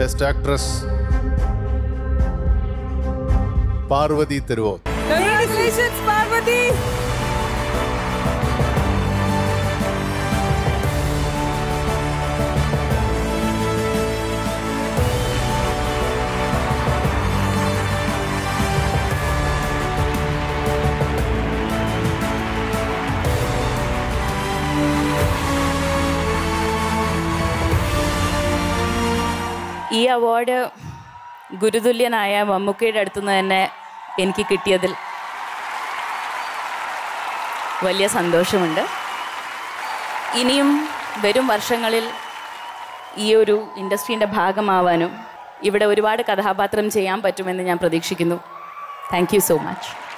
Best actress Parvathy Thiruvothu. Congratulations Parvathy. ई award गुरुतुल्यन मम्मुक्कियुडे अडुत्तु എനിക്ക് കിട്ടിയതിൽ വലിയ സന്തോഷമുണ്ട്। ഇനിയും വരും വർഷങ്ങളിൽ ഈ ഒരു ഇൻഡസ്ട്രിയുടെ ഭാഗമാവാനും ഇവിടെ ഒരുപാട് കഥാപാത്രം ചെയ്യാൻ പറ്റുമെന്ന് ഞാൻ പ്രതീക്ഷിക്കുന്നു। Thank you so much.